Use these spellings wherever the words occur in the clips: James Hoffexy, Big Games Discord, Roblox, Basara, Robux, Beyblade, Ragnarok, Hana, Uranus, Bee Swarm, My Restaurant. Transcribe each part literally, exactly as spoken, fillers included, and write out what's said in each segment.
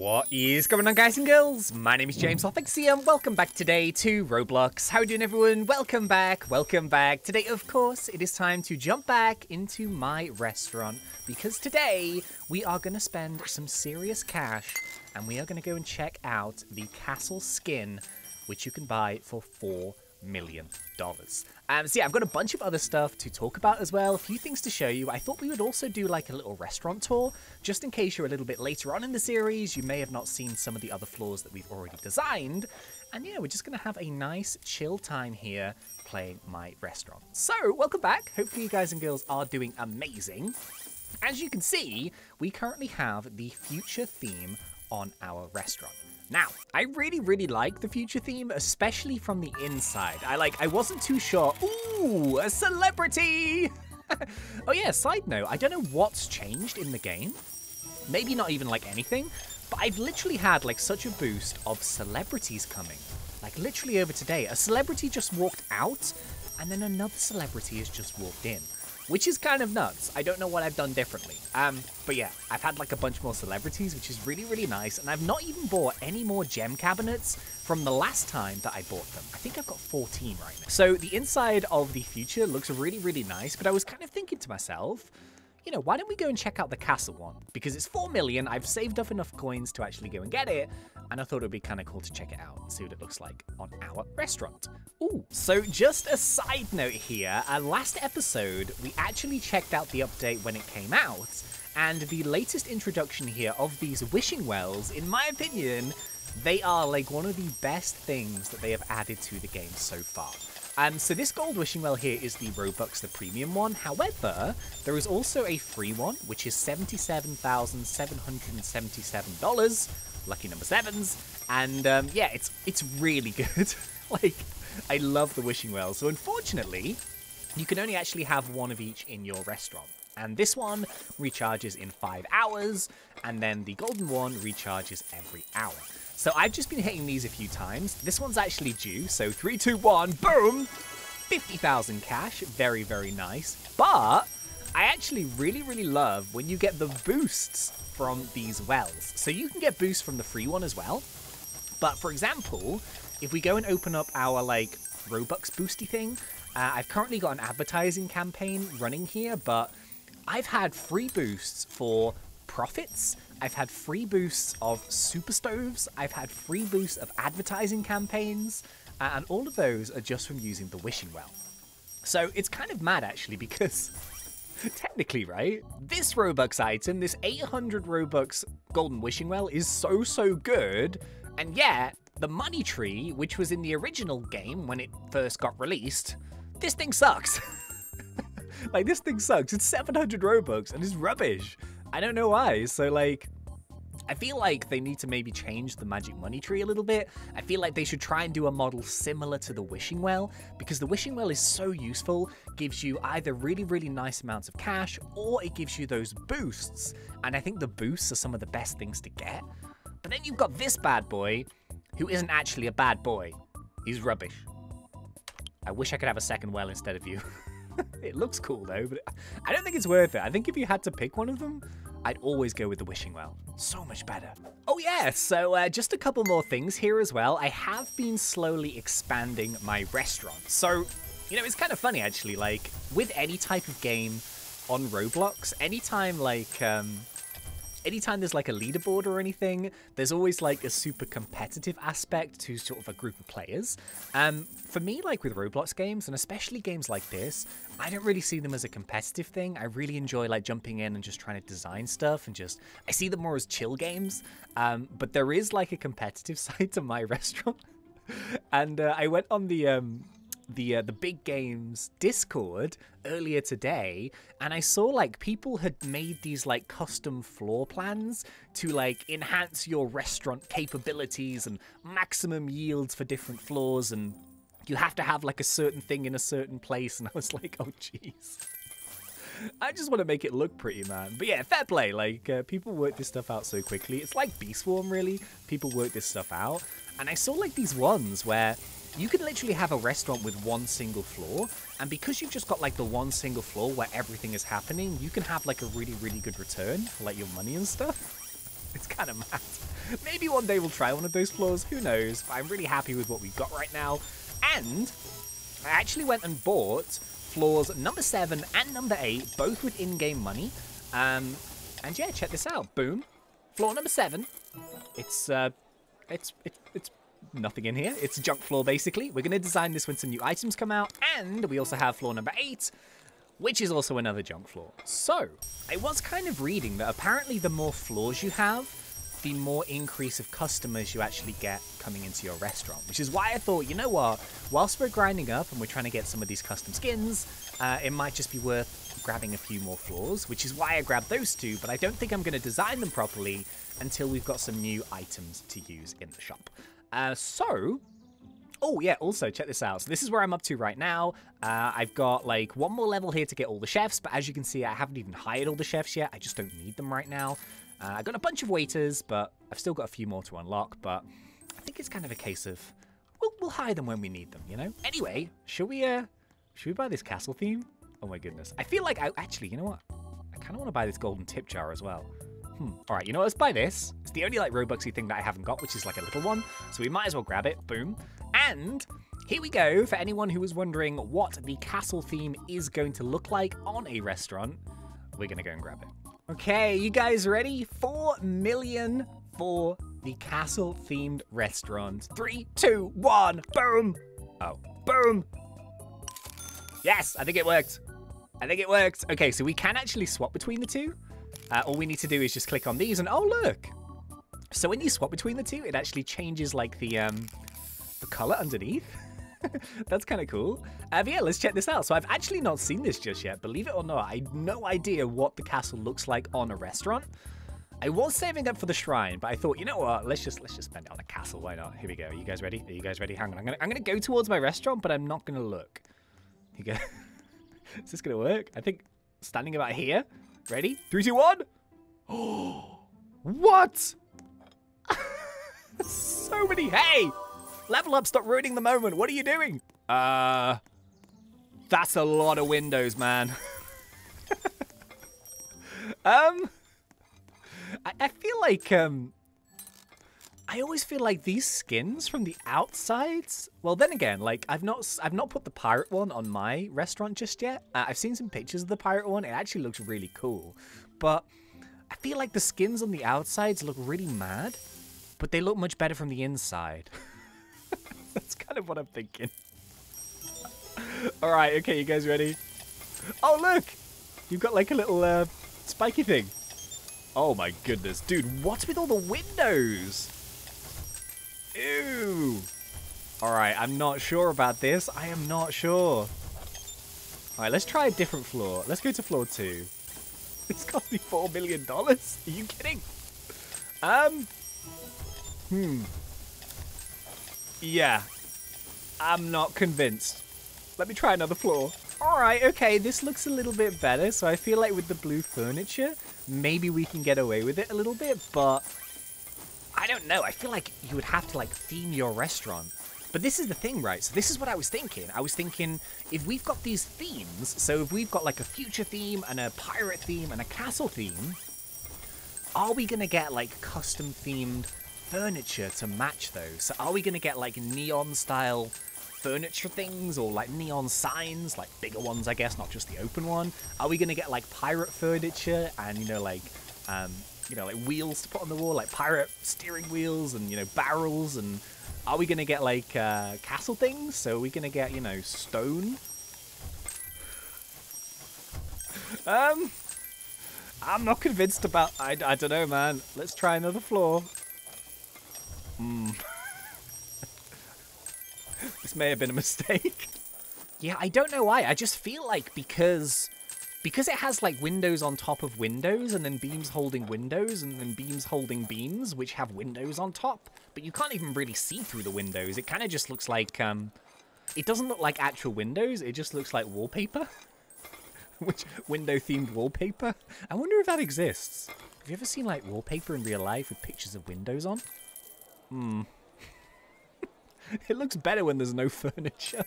What is going on, guys and girls? My name is James Hoffexy and welcome back today to Roblox. How are you doing, everyone? Welcome back, welcome back. Today, of course, it is time to jump back into my restaurant because today we are going to spend some serious cash and we are going to go and check out the castle skin, which you can buy for four million dollars. Um, so yeah, I've got a bunch of other stuff to talk about as well, a few things to show you. I thought we would also do like a little restaurant tour, just in case you're a little bit later on in the series, you may have not seen some of the other floors that we've already designed. And yeah, we're just gonna have a nice chill time here playing my restaurant. So welcome back. Hopefully you guys and girls are doing amazing. As you can see, we currently have the future theme on our restaurant. Now, I really, really like the future theme, especially from the inside. I like, I wasn't too sure. Ooh, a celebrity! Oh yeah, side note, I don't know what's changed in the game. Maybe not even like anything, but I've literally had like such a boost of celebrities coming. Like literally over today, a celebrity just walked out and then another celebrity has just walked in, which is kind of nuts. I don't know what I've done differently. Um, but yeah, I've had like a bunch more celebrities, which is really, really nice. And I've not even bought any more gem cabinets from the last time that I bought them. I think I've got fourteen right now. So the inside of the future looks really, really nice. But I was kind of thinking to myself, you know, why don't we go and check out the castle one? Because it's four million, I've saved up enough coins to actually go and get it. And I thought it would be kind of cool to check it out and see what it looks like on our restaurant. Ooh, so just a side note here, our last episode, we actually checked out the update when it came out, and the latest introduction here of these wishing wells, in my opinion, they are like one of the best things that they have added to the game so far. Um, so this gold wishing well here is the Robux, the premium one. However, there is also a free one, which is seventy-seven thousand seven hundred seventy-seven dollars, lucky number sevens. And um, yeah, it's it's really good. Like, I love the wishing well. So unfortunately, you can only actually have one of each in your restaurant. And this one recharges in five hours, and then the golden one recharges every hour. So I've just been hitting these a few times. This one's actually due, so three, two, one, boom! fifty thousand cash, very, very nice. But I actually really, really love when you get the boosts from these wells. So you can get boosts from the free one as well. But for example, if we go and open up our like Robux boosty thing, uh, I've currently got an advertising campaign running here, but I've had free boosts for profits, I've had free boosts of super stoves, I've had free boosts of advertising campaigns, uh, and all of those are just from using the wishing well. So it's kind of mad actually because technically, right, this Robux item, this eight hundred Robux golden wishing well is so, so good, and yet the money tree, which was in the original game when it first got released, this thing sucks. Like, this thing sucks. It's seven hundred Robux and it's rubbish. I don't know why. So, like, I feel like they need to maybe change the magic money tree a little bit. I feel like they should try and do a model similar to the wishing well, because the wishing well is so useful. Gives you either really, really nice amounts of cash, or it gives you those boosts. And I think the boosts are some of the best things to get. But then you've got this bad boy, who isn't actually a bad boy. He's rubbish. I wish I could have a second well instead of you. It looks cool though, but I don't think it's worth it. I think if you had to pick one of them, I'd always go with the wishing well. So much better. Oh yeah, so uh, just a couple more things here as well. I have been slowly expanding my restaurant. So, you know, it's kind of funny actually, like with any type of game on Roblox, anytime like, um, anytime there's like a leaderboard or anything, there's always like a super competitive aspect to sort of a group of players. Um, for me, like with Roblox games, and especially games like this, I don't really see them as a competitive thing. I really enjoy like jumping in and just trying to design stuff and just, I see them more as chill games. Um, but there is like a competitive side to my restaurant. And uh, I went on the, um, the uh, the Big Games Discord earlier today, and I saw like people had made these like custom floor plans to like enhance your restaurant capabilities and maximum yields for different floors, and you have to have like a certain thing in a certain place, and I was like, oh jeez. I just want to make it look pretty, man. But yeah, fair play. Like, uh, people work this stuff out so quickly. It's like Bee Swarm, really. People work this stuff out. And I saw, like, these ones where you could literally have a restaurant with one single floor. And because you've just got, like, the one single floor where everything is happening, you can have, like, a really, really good return for, like, your money and stuff. It's kind of mad. Maybe one day we'll try one of those floors, who knows, but I'm really happy with what we've got right now. And I actually went and bought floors number seven and number eight, both with in-game money. Um, and yeah, check this out. Boom. Floor number seven. It's, uh, it's, it, it's nothing in here. It's a junk floor, basically. We're going to design this when some new items come out. And we also have floor number eight, which is also another junk floor. So I was kind of reading that apparently the more floors you have, the more increase of customers you actually get coming into your restaurant, which is why I thought, you know what, whilst we're grinding up and we're trying to get some of these custom skins, uh, it might just be worth grabbing a few more floors, which is why I grabbed those two, but I don't think I'm going to design them properly until we've got some new items to use in the shop. Uh, so, oh yeah, also check this out. So this is where I'm up to right now. Uh, I've got like one more level here to get all the chefs, but as you can see, I haven't even hired all the chefs yet. I just don't need them right now. Uh, I've got a bunch of waiters, but I've still got a few more to unlock, but I think it's kind of a case of, we'll, we'll hire them when we need them, you know? Anyway, should we, uh, should we buy this castle theme? Oh my goodness. I feel like, I actually, you know what? I kind of want to buy this golden tip jar as well. Hmm. All right, you know what? Let's buy this. It's the only like Robuxy thing that I haven't got, which is like a little one. So we might as well grab it. Boom. And here we go. For anyone who was wondering what the castle theme is going to look like on a restaurant, we're going to go and grab it. Okay, you guys ready? Four million for the castle-themed restaurant. Three, two, one, boom! Oh, boom! Yes, I think it worked. I think it worked. Okay, so we can actually swap between the two. Uh, all we need to do is just click on these and oh, look! So when you swap between the two, it actually changes like the, um, the color underneath. That's kind of cool. Uh, but yeah, let's check this out. So I've actually not seen this just yet. Believe it or not, I had no idea what the castle looks like on a restaurant. I was saving up for the shrine, but I thought, you know what? Let's just let's just spend it on a castle. Why not? Here we go. Are you guys ready? Are you guys ready? Hang on. I'm gonna I'm gonna go towards my restaurant, but I'm not gonna look. Here you go. Is this gonna work? I think standing about here. Ready? Three, two, one. Oh, what? So many. Hey. Level up, stop ruining the moment. What are you doing? Uh, that's a lot of windows, man. um, I, I feel like, um, I always feel like these skins from the outsides. Well, then again, like I've not, I've not put the pirate one on my restaurant just yet. Uh, I've seen some pictures of the pirate one. It actually looks really cool, but I feel like the skins on the outsides look really mad, but they look much better from the inside. That's kind of what I'm thinking. All right, okay, you guys ready? Oh, look! You've got like a little uh, spiky thing. Oh my goodness, dude, what's with all the windows? Ew! All right, I'm not sure about this. I am not sure. All right, let's try a different floor. Let's go to floor two. It's cost me four million dollars. Are you kidding? Um, hmm. Yeah, I'm not convinced. Let me try another floor. All right, okay, this looks a little bit better. So I feel like with the blue furniture, maybe we can get away with it a little bit, but I don't know. I feel like you would have to like theme your restaurant. But this is the thing, right? So this is what I was thinking. I was thinking if we've got these themes, so if we've got like a future theme and a pirate theme and a castle theme, are we gonna get like custom themed furniture to match those? So are we going to get like neon style furniture things or like neon signs, like bigger ones, I guess, not just the open one? Are we going to get like pirate furniture and, you know, like, um, you know, like wheels to put on the wall, like pirate steering wheels and, you know, barrels? And are we going to get like uh, castle things? So are we going to get, you know, stone? um, I'm not convinced about, I, I don't know, man. Let's try another floor. Mm. This may have been a mistake. Yeah, I don't know why. I just feel like because because it has like windows on top of windows and then beams holding windows and then beams holding beams, which have windows on top, but you can't even really see through the windows. It kind of just looks like, um, it doesn't look like actual windows. It just looks like wallpaper, which window themed wallpaper. I wonder if that exists. Have you ever seen like wallpaper in real life with pictures of windows on? Hmm. It looks better when there's no furniture.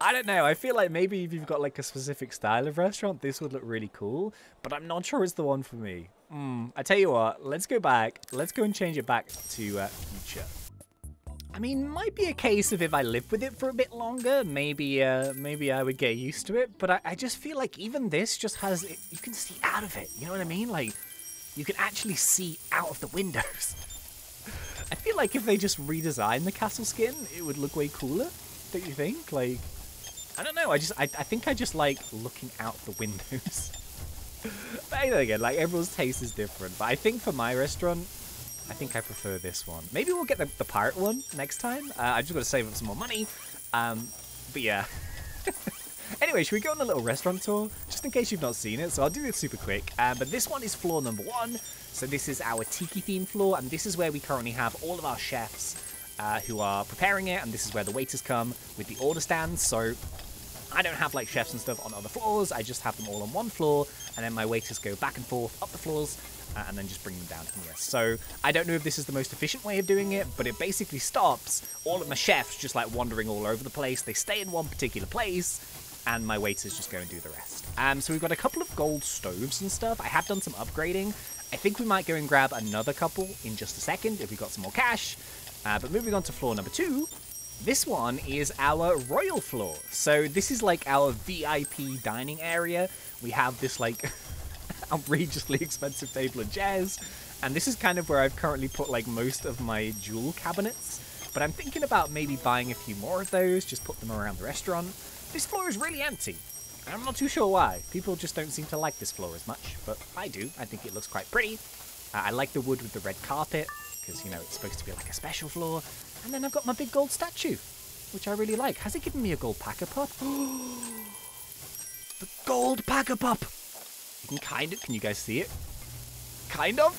I don't know. I feel like maybe if you've got like a specific style of restaurant, this would look really cool. But I'm not sure it's the one for me. Mm, I tell you what, let's go back. Let's go and change it back to uh, future. I mean, might be a case of if I lived with it for a bit longer, maybe uh, maybe I would get used to it. But I, I just feel like even this just has... It, you can see out of it, you know what I mean? Like, you can actually see out of the windows. I feel like if they just redesigned the castle skin, it would look way cooler, don't you think? Like, I don't know. I just I, I think I just like looking out the windows. But again, like, everyone's taste is different. But I think for my restaurant... I think I prefer this one. Maybe we'll get the, the pirate one next time. Uh, I just got to save up some more money. Um, but yeah. Anyway, should we go on a little restaurant tour? Just in case you've not seen it. So I'll do it super quick. Uh, but this one is floor number one. So this is our tiki theme floor. And this is where we currently have all of our chefs uh, who are preparing it. And this is where the waiters come with the order stands. So I don't have like chefs and stuff on other floors. I just have them all on one floor. And then my waiters go back and forth up the floors. Uh, and then just bring them down here. So I don't know if this is the most efficient way of doing it, but it basically stops all of my chefs just like wandering all over the place. They stay in one particular place and my waiters just go and do the rest. Um, so we've got a couple of gold stoves and stuff. I have done some upgrading. I think we might go and grab another couple in just a second if we've got some more cash. Uh, but moving on to floor number two, this one is our royal floor. So this is like our V I P dining area. We have this like... outrageously expensive table and chairs, and this is kind of where I've currently put like most of my jewel cabinets, but I'm thinking about maybe buying a few more of those, just put them around the restaurant. This floor is really empty. I'm not too sure why. People just don't seem to like this floor as much, but I do. I think it looks quite pretty. Uh, I like the wood with the red carpet, because you know it's supposed to be like a special floor. And then I've got my big gold statue, which I really like. Has it given me a gold packer pup? The gold packer pup! You can kind of, can you guys see it? Kind of?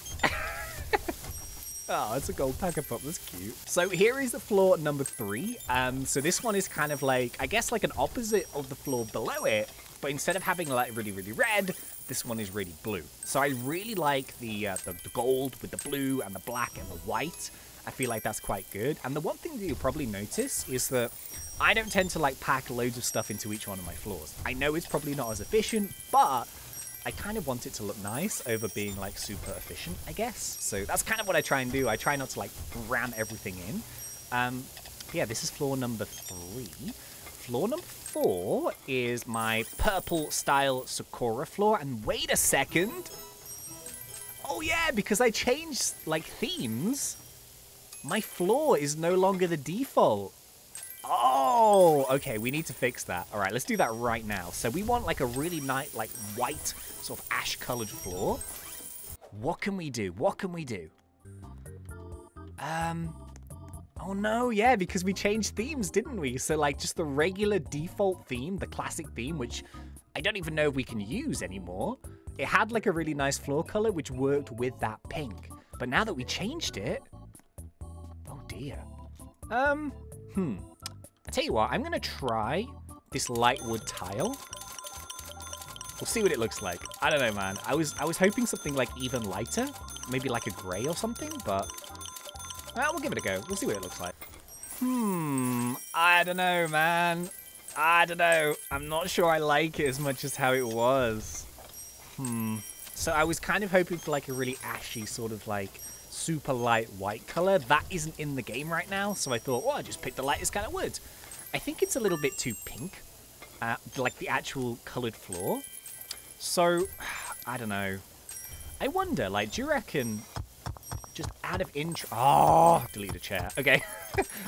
Oh, it's a gold packer pup, that's cute. So here is the floor number three. Um, so this one is kind of like, I guess like an opposite of the floor below it, but instead of having like really, really red, this one is really blue. So I really like the, uh, the, the gold with the blue and the black and the white. I feel like that's quite good. And the one thing that you'll probably notice is that I don't tend to like pack loads of stuff into each one of my floors. I know it's probably not as efficient, but I kind of want it to look nice over being like super efficient, I guess. So that's kind of what I try and do. I try not to like ram everything in. Um, yeah, this is floor number three. Floor number four is my purple style Sakura floor. And wait a second. Oh yeah, because I changed like themes. My floor is no longer the default. Oh, okay, we need to fix that. All right, let's do that right now. So we want like a really nice, like white, sort of ash colored floor. What can we do? What can we do? Um, oh no, yeah, because we changed themes, didn't we? So like just the regular default theme, the classic theme, which I don't even know if we can use anymore. It had like a really nice floor color, which worked with that pink. But now that we changed it, oh dear. Um, hmm. I tell you what, I'm gonna try this light wood tile. We'll see what it looks like. I don't know, man. I was I was hoping something like even lighter, maybe like a grey or something, but uh, we'll give it a go. We'll see what it looks like. Hmm, I don't know, man. I don't know. I'm not sure I like it as much as how it was. Hmm. So I was kind of hoping for like a really ashy sort of like super light white color. That isn't in the game right now, so I thought, oh, I just picked the lightest kind of wood. I think it's a little bit too pink, uh, like the actual colored floor. So, I don't know. I wonder, like, do you reckon, just out of interest, oh, delete a chair, okay.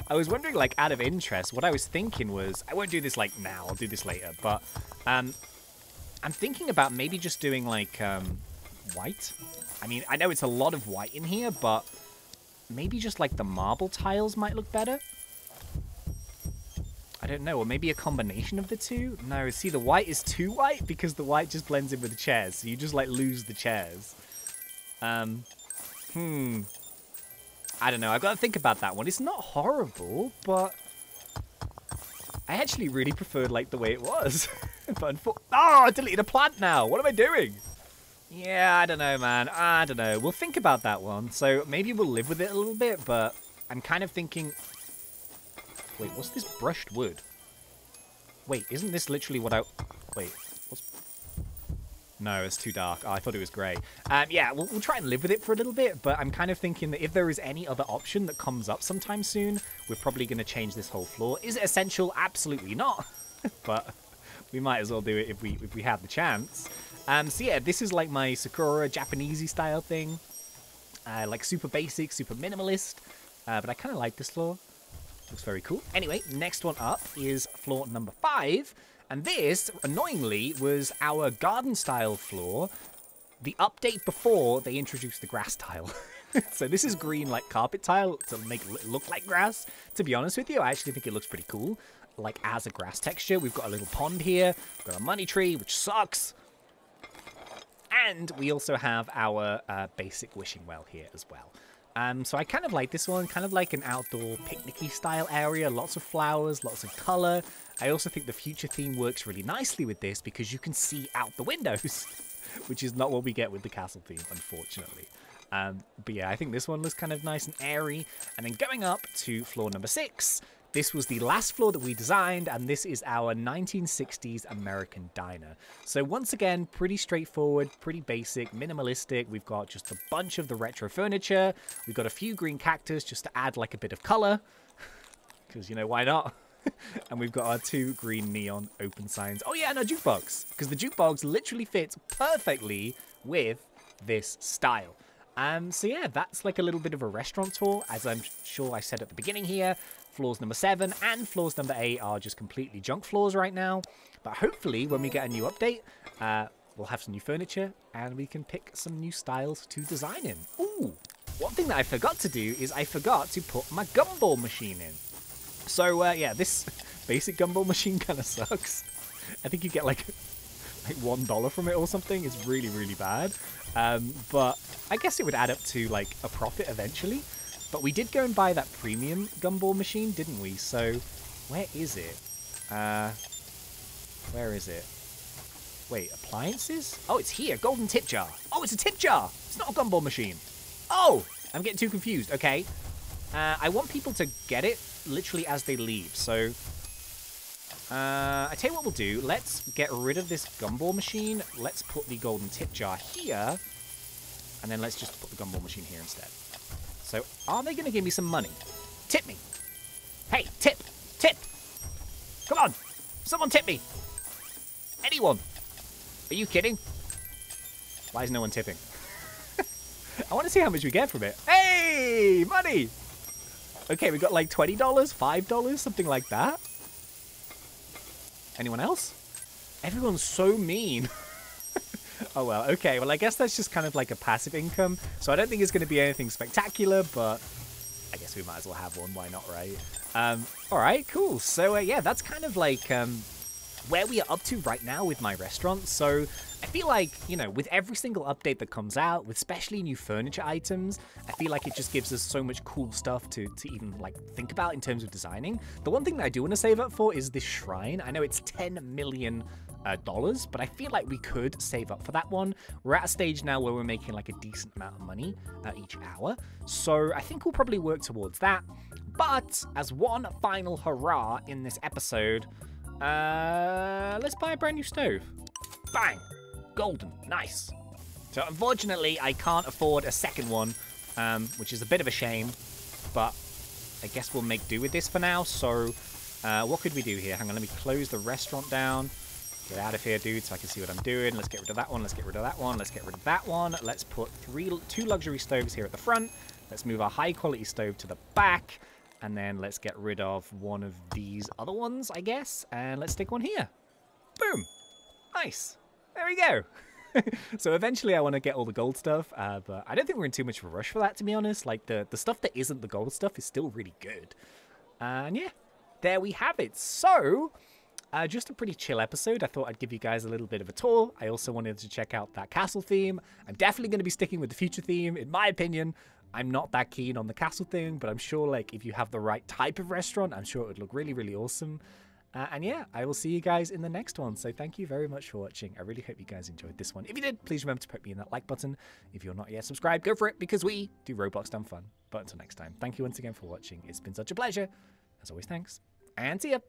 I was wondering, like, out of interest, what I was thinking was, I won't do this, like, now, I'll do this later, but um, I'm thinking about maybe just doing, like, um, white. I mean, I know it's a lot of white in here, but maybe just like the marble tiles might look better. I don't know, or maybe a combination of the two. No, see, the white is too white because the white just blends in with the chairs, so you just like lose the chairs. Um, hmm. I don't know, I've got to think about that one. It's not horrible, but I actually really preferred like the way it was. But oh, I deleted a plant now. What am I doing? Yeah, I don't know, man. I don't know. We'll think about that one. So maybe we'll live with it a little bit, but I'm kind of thinking... Wait, what's this brushed wood? Wait, isn't this literally what I... Wait, what's... No, it's too dark. Oh, I thought it was grey. Um, yeah, we'll, we'll try and live with it for a little bit, but I'm kind of thinking that if there is any other option that comes up sometime soon, we're probably going to change this whole floor. Is it essential? Absolutely not. But we might as well do it if we if we have the chance. Um, so yeah, this is like my Sakura Japanesey style thing. Uh, like super basic, super minimalist. Uh, but I kind of like this floor. Looks very cool. Anyway, next one up is floor number five. And this, annoyingly, was our garden style floor. The update before they introduced the grass tile. So this is green like carpet tile to make it look like grass. To be honest with you, I actually think it looks pretty cool. Like as a grass texture, we've got a little pond here. We've got a money tree, which sucks. And we also have our uh, basic wishing well here as well. Um, so I kind of like this one, kind of like an outdoor picnic-y style area, lots of flowers, lots of color. I also think the future theme works really nicely with this because you can see out the windows, which is not what we get with the castle theme, unfortunately. Um, but yeah, I think this one looks kind of nice and airy. And then going up to floor number six, this was the last floor that we designed, and this is our nineteen sixties American diner. So once again, pretty straightforward, pretty basic, minimalistic. We've got just a bunch of the retro furniture. We've got a few green cactus just to add like a bit of color, because, you know, why not? And we've got our two green neon open signs. Oh yeah, and our jukebox, because the jukebox literally fits perfectly with this style. Um, so yeah, that's like a little bit of a restaurant tour, as I'm sure I said at the beginning here. Floors number seven and floors number eight are just completely junk floors right now. But hopefully when we get a new update, uh, we'll have some new furniture and we can pick some new styles to design in. Ooh, one thing that I forgot to do is I forgot to put my gumball machine in. So uh, yeah, this basic gumball machine kind of sucks. I think you get like... like one dollar from it or something. Is really, really bad. Um, but I guess it would add up to like a profit eventually. But we did go and buy that premium gumball machine, didn't we? So where is it? Uh, where is it? Wait, appliances? Oh, it's here. Golden tip jar. Oh, it's a tip jar. It's not a gumball machine. Oh, I'm getting too confused. Okay. Uh, I want people to get it literally as they leave. So... Uh, I tell you what we'll do. Let's get rid of this gumball machine. Let's put the golden tip jar here. And then let's just put the gumball machine here instead. So are they going to give me some money? Tip me. Hey, tip. Tip. Come on. Someone tip me. Anyone. Are you kidding? Why is no one tipping? I want to see how much we get from it. Hey, money. Okay, we got like twenty dollars, five dollars, something like that. Anyone else? Everyone's so mean. Oh, well, okay. Well, I guess that's just kind of like a passive income. So I don't think it's going to be anything spectacular, but I guess we might as well have one. Why not, right? Um, all right, cool. So, uh, yeah, that's kind of like um, where we are up to right now with my restaurant. So I feel like, you know, with every single update that comes out, with especially new furniture items, I feel like it just gives us so much cool stuff to, to even, like, think about in terms of designing. The one thing that I do want to save up for is this shrine. I know it's ten million dollars, uh, but I feel like we could save up for that one. We're at a stage now where we're making, like, a decent amount of money uh, each hour. So I think we'll probably work towards that. But as one final hurrah in this episode... Uh, let's buy a brand new stove. Bang! Golden. Nice. So unfortunately, I can't afford a second one, um, which is a bit of a shame. But I guess we'll make do with this for now. So uh, what could we do here? Hang on, let me close the restaurant down. Get out of here, dude, so I can see what I'm doing. Let's get rid of that one. Let's get rid of that one. Let's get rid of that one. Let's put three, two luxury stoves here at the front. Let's move our high-quality stove to the back. And then let's get rid of one of these other ones, I guess. And let's stick one here. Boom. Nice. There we go. So eventually I want to get all the gold stuff. Uh, but I don't think we're in too much of a rush for that, to be honest. Like, the, the stuff that isn't the gold stuff is still really good. And yeah, there we have it. So... Uh, just a pretty chill episode. I thought I'd give you guys a little bit of a tour. I also wanted to check out that castle theme. I'm definitely going to be sticking with the future theme. In my opinion, I'm not that keen on the castle thing, but I'm sure, like, if you have the right type of restaurant, I'm sure it would look really, really awesome. Uh, and yeah, I will see you guys in the next one. So thank you very much for watching. I really hope you guys enjoyed this one. If you did, please remember to put me in that like button. If you're not yet subscribed, go for it, because we do Roblox Dumb Fun. But until next time, thank you once again for watching. It's been such a pleasure. As always, thanks. And see ya.